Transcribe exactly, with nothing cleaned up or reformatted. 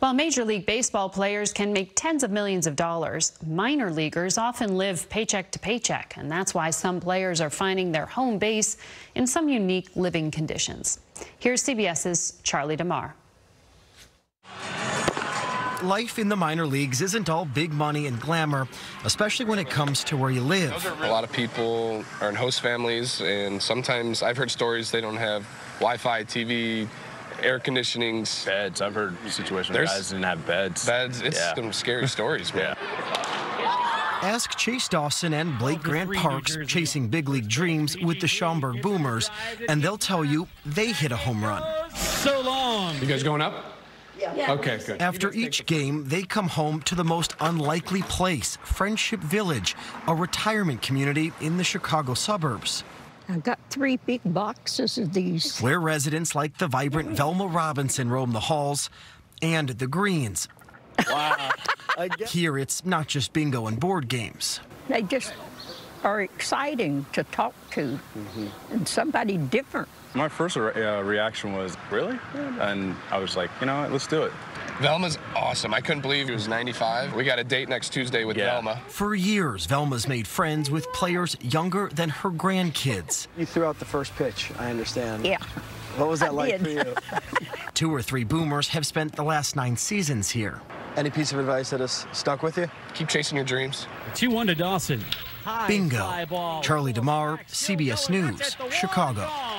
While Major League Baseball players can make tens of millions of dollars, minor leaguers often live paycheck to paycheck, and that's why some players are finding their home base in some unique living conditions. Here's C B S's Charlie DeMar. Life in the minor leagues isn't all big money and glamour, especially when it comes to where you live. A lot of people are in host families, and sometimes I've heard stories they don't have Wi-Fi, T V, air conditioning, beds. I've heard situations where guys didn't have beds. Beds. It's yeah. some scary stories, man. Yeah. Ask Chase Dawson and Blake Grant Parks chasing big league dreams with the Schaumburg Boomers, and they'll tell you they hit a home run. So long. You guys going up? Yeah. Okay, good. After each game, they come home to the most unlikely place, Friendship Village, a retirement community in the Chicago suburbs. I've got three big boxes of these. Where residents like the vibrant Velma Robinson roam the halls and the greens. Wow. Here, it's not just bingo and board games. They just are exciting to talk to, mm-hmm. and somebody different. My first uh, reaction was, really? And I was like, you know what, let's do it. Velma's awesome. I couldn't believe he was ninety-five. We got a date next Tuesday with yeah. Velma. For years, Velma's made friends with players younger than her grandkids. You threw out the first pitch, I understand. Yeah. What was that I like did. for you? Two or three Boomers have spent the last nine seasons here. Any piece of advice that has stuck with you? Keep chasing your dreams. two one to Dawson. Bingo. Charlie DeMar, C B S News, Chicago.